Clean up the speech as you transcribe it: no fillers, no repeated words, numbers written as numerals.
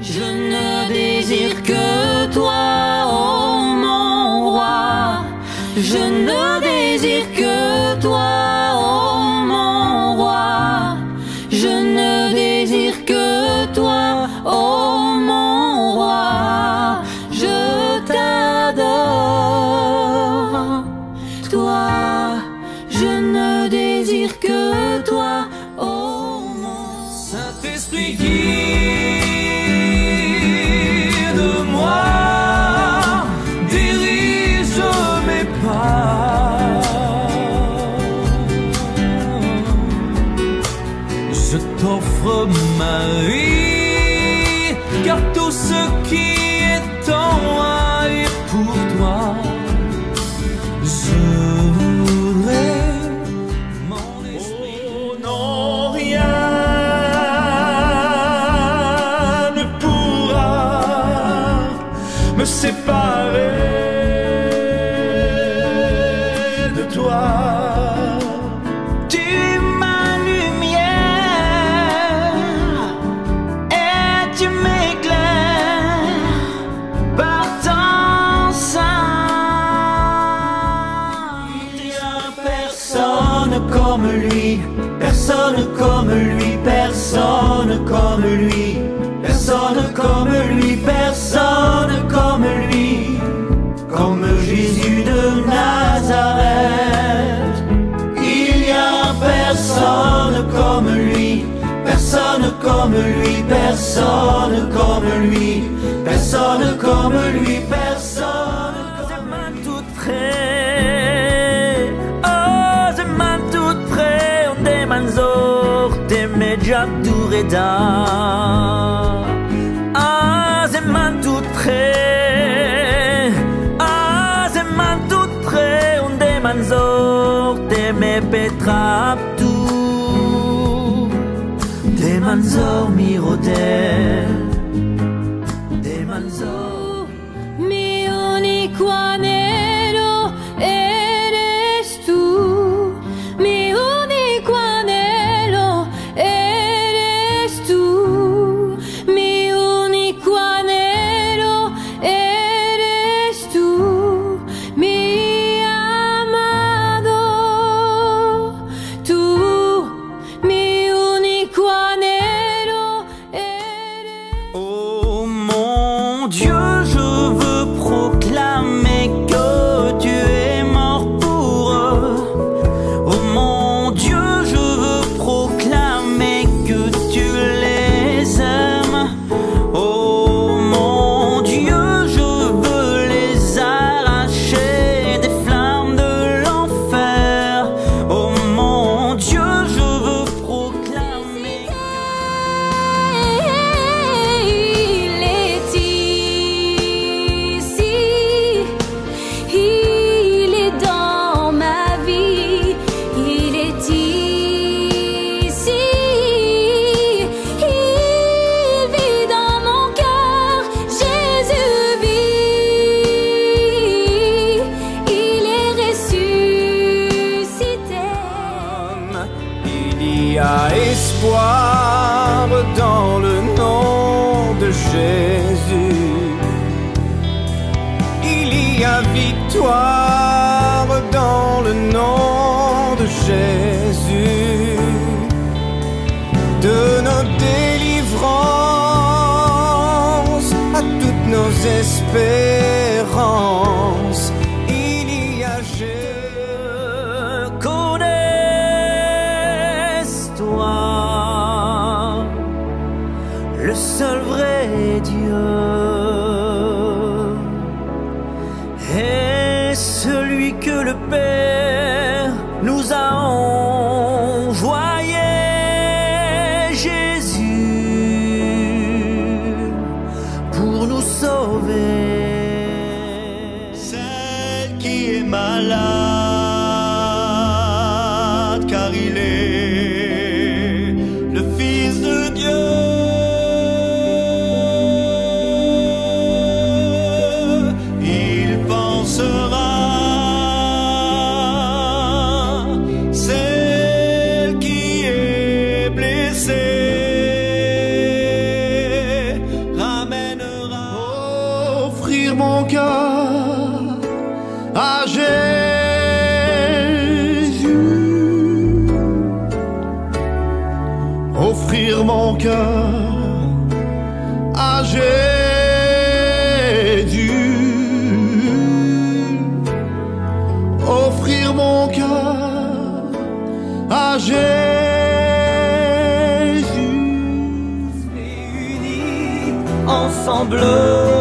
Je ne désire que toi, ô mon roi. Je ne désire que toi, ô mon roi. Je ne désire que toi, ô mon roi. Je t'adore, toi. Je ne désire que toi, ô mon Saint-Esprit qui je t'offre ma vie, car tout ce qui est en moi est pour toi. Je voudrais mon esprit. Oh non, rien ne pourra me séparer de toi. Comme lui, personne comme lui, personne comme lui, personne comme lui, personne comme lui, comme Jésus de Nazareth. Il n'y a personne comme lui, personne comme lui, personne comme lui, personne comme lui, personne comme lui, toute près. Ah, c'est man tout près. Ah, c'est man tout près. On demande zor, te me petrap tout. Demande zor, mi rotel. Demande zor, mi uniquanero eres tu. Mi uniquanero eres tu. Dieu, je veux proclamer que tu es mort pour eux. Oh mon Dieu, je veux proclamer que tu les aimes. Oh mon Dieu, je veux les arracher des flammes de l'enfer. Oh mon Dieu, je veux proclamer. Il y a espoir dans le nom de Jésus. Il y a victoire dans le nom de Jésus. De nos délivrances à toutes nos espérances, il y a Jésus. Le seul vrai Dieu est celui que le Père nous a envoyé, Jésus, pour nous sauver. Celle qui est malade, car il est le Fils de Dieu. ouvrir mon cœur à Jésus, offrir mon cœur à Jésus, unis ensemble.